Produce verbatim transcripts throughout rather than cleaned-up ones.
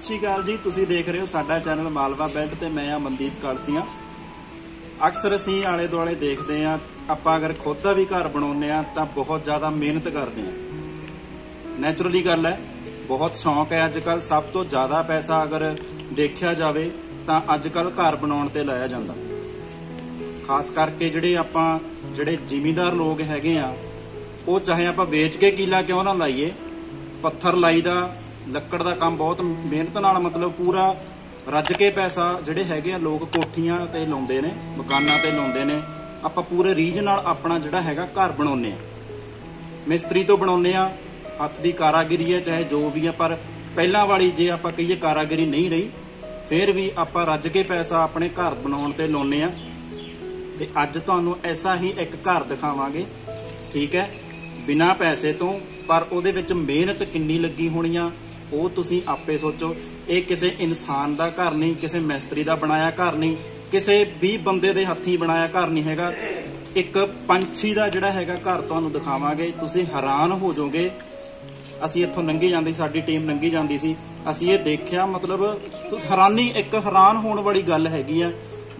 सत श्री अकाल जी, तुसीं देख रहे हो साडा चैनल मालवा बेल्ट ते मैं आ मनदीप कालसिया। अक्सर असीं आले दुआले देखते हैं, आपां अगर खुद का भी घर बनाने तो बहुत ज़्यादा मेहनत करते हैं। नैचुरली गल है, बहुत शौक है। अजकल सब तो ज़्यादा पैसा अगर देखा जाए तो अजकल घर बनाने ते लाया जाता। खास करके जिहड़े आपां जिहड़े जिमीदार लोग हैगे आ, वो चाहे आपां वेच के किला क्यों ना लाइए, पत्थर लाई दा ਲੱਕੜ ਦਾ ਕੰਮ ਬਹੁਤ ਮਿਹਨਤ ਨਾਲ, ਮਤਲਬ ਪੂਰਾ ਰੱਜ ਕੇ ਪੈਸਾ ਜਿਹੜੇ ਹੈਗੇ ਆ ਲੋਕ ਕੋਠੀਆਂ ਤੇ ਲਾਉਂਦੇ ਨੇ, ਮਕਾਨਾਂ ਤੇ ਲਾਉਂਦੇ ਨੇ। ਆਪਾਂ ਪੂਰੇ ਰੀਝ ਨਾਲ ਆਪਣਾ ਜਿਹੜਾ ਹੈਗਾ ਘਰ ਬਣਾਉਨੇ ਆ, ਮਿਸਤਰੀ ਤੋਂ ਬਣਾਉਨੇ ਆ। ਹੱਥ ਦੀ ਕਾਰਾਗਰੀ ਹੈ ਚਾਹੇ ਜੋ ਵੀ ਆ, ਪਰ ਪਹਿਲਾਂ ਵਾਲੀ ਜੇ ਆਪਾਂ ਕਹੀਏ ਕਾਰਾਗਰੀ ਨਹੀਂ ਰਹੀ। ਫਿਰ ਵੀ ਆਪਾਂ ਰੱਜ ਕੇ ਪੈਸਾ ਆਪਣੇ ਘਰ ਬਣਾਉਣ ਤੇ ਲਾਉਨੇ ਆ। ਤੇ ਅੱਜ ਤੁਹਾਨੂੰ ਐਸਾ ਹੀ ਇੱਕ ਘਰ ਦਿਖਾਵਾਂਗੇ, ਠੀਕ ਹੈ, ਬਿਨਾਂ ਪੈਸੇ ਤੋਂ, ਪਰ ਉਹਦੇ ਵਿੱਚ ਮਿਹਨਤ ਕਿੰਨੀ ਲੱਗੀ ਹੋਣੀ ਆ ਉਹ ਤੁਸੀਂ ਆਪੇ ਸੋਚੋ। ਇਹ ਕਿਸੇ ਇਨਸਾਨ ਦਾ ਘਰ ਨਹੀਂ, ਕਿਸੇ ਮਿਸਤਰੀ ਦਾ ਬਣਾਇਆ ਘਰ ਨਹੀਂ, ਕਿਸੇ ਵੀ ਬੰਦੇ ਦੇ ਹੱਥੀਂ ਬਣਾਇਆ ਘਰ ਨਹੀਂ ਹੈਗਾ। ਇੱਕ ਪੰਛੀ ਦਾ ਜਿਹੜਾ ਹੈਗਾ ਘਰ ਤੁਹਾਨੂੰ ਦਿਖਾਵਾਂਗੇ, ਤੁਸੀਂ ਹੈਰਾਨ ਹੋ ਜਾਓਗੇ। ਅਸੀਂ ਇੱਥੋਂ ਲੰਘੀ ਜਾਂਦੀ, ਸਾਡੀ ਟੀਮ ਲੰਘੀ ਜਾਂਦੀ ਸੀ, ਅਸੀਂ ਇਹ ਦੇਖਿਆ, ਮਤਲਬ ਹੈਰਾਨੀ, ਇੱਕ ਹੈਰਾਨ ਹੋਣ ਵਾਲੀ ਗੱਲ ਹੈਗੀ ਆ।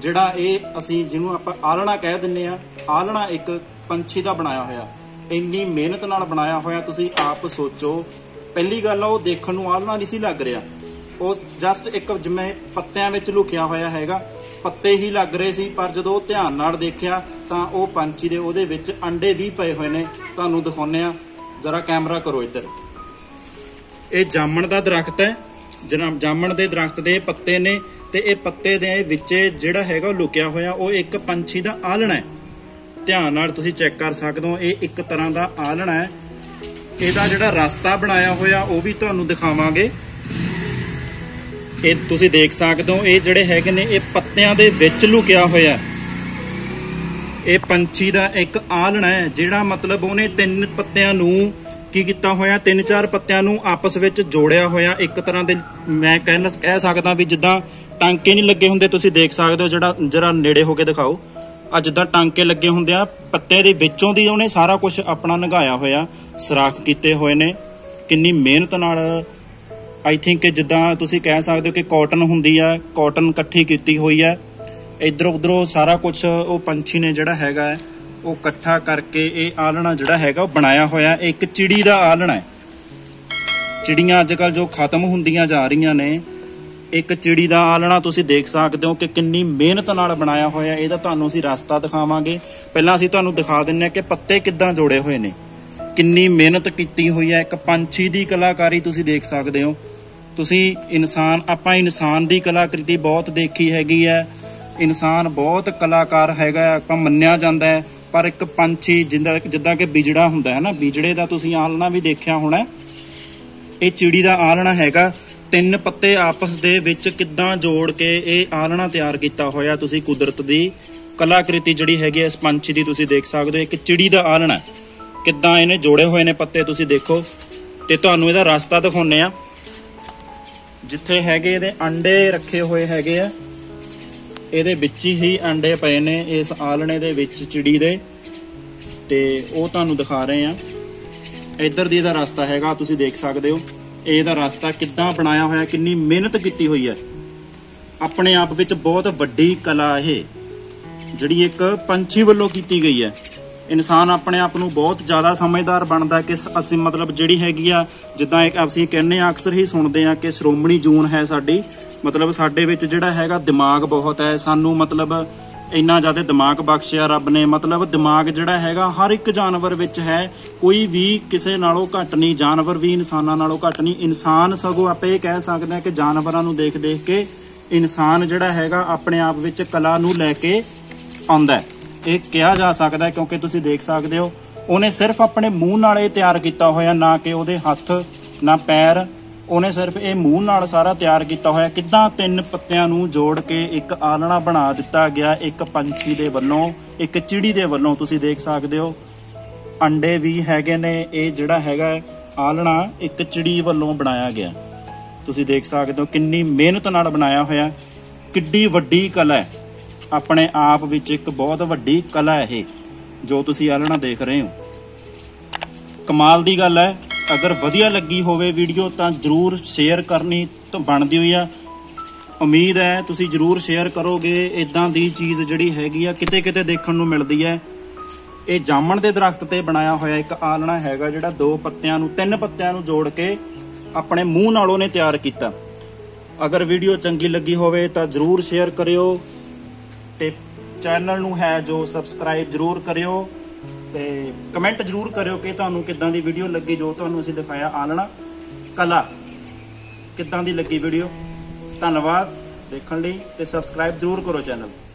ਜਿਹੜਾ ਇਹ ਅਸੀਂ ਜਿਹਨੂੰ ਆਪਾਂ ਆਲਣਾ ਕਹਿ ਦਿੰਨੇ ਆ, ਆਲਣਾ ਇੱਕ ਪੰਛੀ ਦਾ ਬਣਾਇਆ ਹੋਇਆ, ਇੰਨੀ ਮਿਹਨਤ ਨਾਲ ਬਣਾਇਆ ਹੋਇਆ। ਤੁਸੀਂ ਆਪ ਸੋਚੋ। ਪਹਿਲੀ ਗੱਲ ਉਹ ਦੇਖਣ ਨੂੰ ਆਲਣਾ ਨਹੀਂ ਸੀ ਲੱਗ ਰਿਹਾ, ਉਹ ਜਸਟ ਇੱਕ ਜਿਵੇਂ ਪੱਤਿਆਂ ਵਿੱਚ ਲੁਕਿਆ ਹੋਇਆ ਹੈਗਾ, ਪੱਤੇ ਹੀ ਲੱਗ ਰਹੇ ਸੀ। ਪਰ ਜਦੋਂ ਉਹ ਧਿਆਨ ਨਾਲ ਦੇਖਿਆ ਤਾਂ ਉਹ ਪੰਛੀ ਦੇ ਉਹਦੇ ਵਿੱਚ ਅੰਡੇ ਵੀ ਪਏ ਹੋਏ ਨੇ। ਤੁਹਾਨੂੰ ਦਿਖਾਉਂਦੇ ਆ, ਜ਼ਰਾ ਕੈਮਰਾ ਕਰੋ ਇੱਧਰ। ਇਹ ਜਾਮਣ ਦਾ ਦਰਖਤ ਹੈ, ਜਨਾਬ ਜਾਮਣ ਦੇ ਦਰਖਤ ਦੇ ਪੱਤੇ ਨੇ, ਤੇ ਇਹ ਪੱਤੇ ਦੇ ਵਿੱਚ ਜਿਹੜਾ ਹੈਗਾ ਉਹ ਲੁਕਿਆ ਹੋਇਆ ਉਹ ਇੱਕ ਪੰਛੀ ਦਾ ਆਲਣਾ ਹੈ। ਧਿਆਨ ਨਾਲ ਤੁਸੀਂ ਚੈੱਕ ਕਰ ਸਕਦੇ ਹੋ, ਇਹ ਇੱਕ ਤਰ੍ਹਾਂ ਦਾ ਆਲਣਾ ਹੈ। ਇਹਦਾ ਜਿਹੜਾ ਰਸਤਾ ਬਣਾਇਆ ਹੋਇਆ ਉਹ ਵੀ ਤੁਹਾਨੂੰ ਦਿਖਾਵਾਂਗੇ। ਇਹ ਤੁਸੀਂ ਦੇਖ ਸਕਦੇ ਹੋ, ਇਹ ਜਿਹੜੇ ਹੈਗੇ ਨੇ ਇਹ ਪੱਤਿਆਂ ਦੇ ਵਿੱਚ ਲੁਕਿਆ ਹੋਇਆ ਇਹ ਪੰਛੀ ਦਾ ਇੱਕ ਆਲਣਾ ਹੈ, ਜਿਹੜਾ ਮਤਲਬ ਉਹਨੇ ਤਿੰਨ ਪੱਤਿਆਂ ਨੂੰ ਕੀ ਕੀਤਾ ਹੋਇਆ, ਤਿੰਨ ਚਾਰ ਪੱਤਿਆਂ ਨੂੰ ਆਪਸ ਵਿੱਚ ਜੋੜਿਆ ਹੋਇਆ। ਇੱਕ ਤਰ੍ਹਾਂ ਦੇ ਮੈਂ ਕਹਿ ਕਹਿ ਸਕਦਾ ਵੀ ਜਿੱਦਾਂ ਟਾਂਕੇ ਨਹੀਂ ਲੱਗੇ ਹੁੰਦੇ, ਤੁਸੀਂ ਦੇਖ ਸਕਦੇ ਹੋ, ਜਿਹੜਾ ਜਰਾ ਨੇੜੇ ਹੋ ਕੇ ਦਿਖਾਓ, ਅੱਜ ਦਾ ਟਾਂਕੇ ਲੱਗੇ ਹੁੰਦੇ ਆ ਪੱਤੇ ਦੇ ਵਿੱਚੋਂ ਦੀ ਉਹਨੇ ਸਾਰਾ ਕੁਝ ਆਪਣਾ ਲੰਘਾਇਆ ਹੋਇਆ, ਸਰਾਖ ਕੀਤੇ ਹੋਏ ਨੇ ਕਿੰਨੀ ਮਿਹਨਤ ਨਾਲ। ਆਈ ਥਿੰਕ ਜਿੱਦਾਂ ਤੁਸੀਂ ਕਹਿ ਸਕਦੇ ਹੋ ਕਿ ਕਾਟਨ ਹੁੰਦੀ ਆ, ਕਾਟਨ ਇਕੱਠੀ ਕੀਤੀ ਹੋਈ ਆ। ਇੱਧਰੋਂ ਉੱਧਰੋਂ ਸਾਰਾ ਕੁਝ ਉਹ ਪੰਛੀ ਨੇ ਜਿਹੜਾ ਹੈਗਾ ਉਹ ਇਕੱਠਾ ਕਰਕੇ ਇਹ ਆਲਣਾ ਜਿਹੜਾ ਹੈਗਾ ਉਹ ਬਣਾਇਆ ਹੋਇਆ। ਇੱਕ ਚਿੜੀ ਦਾ ਆਲਣਾ ਹੈ। ਚਿੜੀਆਂ ਅੱਜ ਕੱਲ੍ਹ ਜੋ ਖਤਮ ਹੁੰਦੀਆਂ ਜਾ ਰਹੀਆਂ ਨੇ, ਇੱਕ ਚਿੜੀ ਦਾ ਆਲਣਾ ਤੁਸੀਂ ਦੇਖ ਸਕਦੇ ਹੋ ਕਿ ਕਿੰਨੀ ਮਿਹਨਤ ਨਾਲ ਬਣਾਇਆ ਹੋਇਆ। ਇਹਦਾ ਤੁਹਾਨੂੰ ਅਸੀਂ ਰਸਤਾ ਦਿਖਾਵਾਂਗੇ। ਪਹਿਲਾਂ ਅਸੀਂ ਤੁਹਾਨੂੰ ਦਿਖਾ ਦਿੰਨੇ ਆ ਕਿ ਪੱਤੇ ਕਿੱਦਾਂ ਜੋੜੇ ਹੋਏ ਨੇ, ਕਿੰਨੀ ਮਿਹਨਤ ਕੀਤੀ ਹੋਈ ਹੈ। ਇੱਕ ਪੰਛੀ ਦੀ ਕਲਾਕਾਰੀ ਤੁਸੀਂ ਦੇਖ ਸਕਦੇ ਹੋ। ਤੁਸੀਂ ਇਨਸਾਨ, ਆਪਾਂ ਇਨਸਾਨ ਦੀ ਕਲਾਕ੍ਰਿਤੀ ਬਹੁਤ ਦੇਖੀ ਹੈਗੀ ਹੈ, ਇਨਸਾਨ ਬਹੁਤ ਕਲਾਕਾਰ ਹੈਗਾ ਆਪਾਂ ਮੰਨਿਆ ਜਾਂਦਾ ਹੈ, ਪਰ ਇੱਕ ਪੰਛੀ ਜਿੱਦਾਂ ਜਿੱਦਾਂ ਕਿ ਬਿਜੜਾ ਹੁੰਦਾ ਹੈ ਨਾ, ਬਿਜੜੇ ਦਾ ਤੁਸੀਂ ਆਲਣਾ ਵੀ ਦੇਖਿਆ ਹੋਣਾ। ਇਹ ਚਿੜੀ ਦਾ ਆਲਣਾ ਹੈਗਾ, ਤਿੰਨ ਪੱਤੇ ਆਪਸ ਦੇ ਵਿੱਚ ਕਿੱਦਾਂ ਜੋੜ ਕੇ ਇਹ ਆਲਣਾ ਤਿਆਰ ਕੀਤਾ ਹੋਇਆ। ਤੁਸੀਂ ਕੁਦਰਤ ਦੀ ਕਲਾਕ੍ਰਿਤੀ ਜਿਹੜੀ ਹੈਗੀ ਇਸ ਪੰਛੀ ਦੀ ਤੁਸੀਂ ਦੇਖ ਸਕਦੇ ਹੋ। ਇੱਕ ਚਿੜੀ ਦਾ ਆਲਣਾ ਕਿੱਦਾਂ ਇਹਨੇ ਜੋੜੇ ਹੋਏ ਨੇ ਪੱਤੇ, ਤੁਸੀਂ ਦੇਖੋ। ਤੇ ਤੁਹਾਨੂੰ ਇਹਦਾ ਰਸਤਾ ਦਿਖਾਉਨੇ ਆ, ਜਿੱਥੇ ਹੈਗੇ ਇਹਦੇ ਅੰਡੇ ਰੱਖੇ ਹੋਏ ਹੈਗੇ ਆ, ਇਹਦੇ ਵਿੱਚ ਹੀ ਅੰਡੇ ਪਏ ਨੇ ਇਸ ਆਲਣੇ ਦੇ ਵਿੱਚ ਚਿੜੀ ਦੇ, ਤੇ ਉਹ ਤੁਹਾਨੂੰ ਦਿਖਾ ਰਹੇ ਆ। ਇੱਧਰ ਦੀ ਇਹਦਾ ਰਸਤਾ ਹੈਗਾ, ਤੁਸੀਂ ਦੇਖ ਸਕਦੇ ਹੋ ਇਹਦਾ ਰਸਤਾ ਕਿੱਦਾਂ ਬਣਾਇਆ ਹੋਇਆ, ਕਿੰਨੀ ਮਿਹਨਤ ਕੀਤੀ ਹੋਈ ਹੈ। ਆਪਣੇ ਆਪ ਵਿੱਚ ਬਹੁਤ ਵੱਡੀ ਕਲਾ ਇਹ, ਜਿਹੜੀ ਇੱਕ ਪੰਛੀ ਵੱਲੋਂ ਕੀਤੀ ਗਈ ਹੈ। ਇਨਸਾਨ ਆਪਣੇ ਆਪ ਨੂੰ ਬਹੁਤ ਜ਼ਿਆਦਾ ਸਮਝਦਾਰ ਬਣਦਾ ਕਿ ਅਸੀਂ ਮਤਲਬ ਜਿਹੜੀ ਹੈਗੀ ਆ, ਜਿੱਦਾਂ ਇੱਕ ਅਸੀਂ ਕਹਿੰਦੇ ਆ, ਅਕਸਰ ਹੀ ਸੁਣਦੇ ਆ ਕਿ ਸ਼੍ਰੋਮਣੀ ਜੂਨ ਹੈ ਸਾਡੀ, ਮਤਲਬ ਸਾਡੇ ਵਿੱਚ ਜਿਹੜਾ ਹੈਗਾ ਦਿਮਾਗ ਬਹੁਤ ਹੈ। ਸਾਨੂੰ ਮਤਲਬ ਇੰਨਾ ਜ਼ਿਆਦਾ ਦਿਮਾਗ ਬਖਸ਼ਿਆ ਰੱਬ ਨੇ, ਮਤਲਬ ਦਿਮਾਗ ਜਿਹੜਾ ਹੈਗਾ ਹਰ ਇੱਕ ਜਾਨਵਰ ਵਿੱਚ ਹੈ, ਕੋਈ ਵੀ ਕਿਸੇ ਨਾਲੋਂ ਘੱਟ ਨਹੀਂ, ਜਾਨਵਰ ਵੀ ਇਨਸਾਨਾਂ ਨਾਲੋਂ ਘੱਟ ਨਹੀਂ। ਇਨਸਾਨ ਸਗੋਂ ਆਪੇ ਕਹਿ ਸਕਦੇ ਆ ਕਿ ਜਾਨਵਰਾਂ ਨੂੰ ਦੇਖ ਦੇਖ ਕੇ ਇਨਸਾਨ ਜਿਹੜਾ ਹੈਗਾ ਆਪਣੇ ਆਪ ਵਿੱਚ ਕਲਾ ਨੂੰ ਲੈ ਕੇ ਆਉਂਦਾ, ਇਹ ਕਿਹਾ ਜਾ ਸਕਦਾ। ਕਿਉਂਕਿ ਤੁਸੀਂ ਦੇਖ ਸਕਦੇ ਹੋ ਉਹਨੇ ਸਿਰਫ ਆਪਣੇ ਮੂੰਹ ਨਾਲ ਇਹ ਤਿਆਰ ਕੀਤਾ ਹੋਇਆ, ਨਾ ਕਿ ਉਹਦੇ ਹੱਥ ਨਾ ਪੈਰ, ਉਹਨੇ ਸਿਰਫ ਇਹ ਮੂੰਹ ਨਾਲ ਸਾਰਾ ਤਿਆਰ ਕੀਤਾ ਹੋਇਆ। ਕਿੱਦਾਂ ਤਿੰਨ ਪੱਤਿਆਂ ਨੂੰ ਜੋੜ ਕੇ ਇੱਕ ਆਲਣਾ ਬਣਾ ਦਿੱਤਾ ਗਿਆ, ਇੱਕ ਪੰਛੀ ਦੇ ਵੱਲੋਂ, ਇੱਕ ਚਿੜੀ ਦੇ ਵੱਲੋਂ। ਤੁਸੀਂ ਦੇਖ ਸਕਦੇ ਹੋ ਅੰਡੇ ਵੀ ਹੈਗੇ ਨੇ। ਇਹ ਜਿਹੜਾ ਹੈਗਾ ਆਲਣਾ ਇੱਕ ਚਿੜੀ ਵੱਲੋਂ ਬਣਾਇਆ ਗਿਆ, ਤੁਸੀਂ ਦੇਖ ਸਕਦੇ ਹੋ ਕਿੰਨੀ ਮਿਹਨਤ ਨਾਲ ਬਣਾਇਆ ਹੋਇਆ। ਕਿੱਡੀ ਵੱਡੀ ਕਲਾ ਹੈ, ਆਪਣੇ ਆਪ ਵਿੱਚ ਇੱਕ ਬਹੁਤ ਵੱਡੀ ਕਲਾ ਇਹ ਜੋ ਤੁਸੀਂ ਆਲਣਾ ਦੇਖ ਰਹੇ ਹੋ। ਕਮਾਲ ਦੀ ਗੱਲ ਹੈ, अगर वधिया लगी होवे वीडियो तो जरूर शेयर करनी तो बनती हुई आ। उम्मीद है तुसी जरूर शेयर करोगे। इदां दी चीज़ जिहड़ी हैगी आ किते किते देखण नूं मिलदी है। ये जामण के दरख्त ते बनाया होया एक आलना हैगा जिहड़ा दो पत्तियां नूं तीन पत्तियां नूं जोड़ के अपने मूँह नालों ने तैयार किया। अगर वीडियो चंगी लगी होवे तो जरूर शेयर करियो ते चैनल नूं है जो सबसक्राइब जरूर करियो ते कमेंट जरूर करियो कि तुहानूं किदां दी वीडियो लगी। जो तुहानूं असीं दिखाया आलना कला किदां दी लगी वीडियो। धन्यवाद देखने लिए ते सब्सक्राइब जरूर करो चैनल।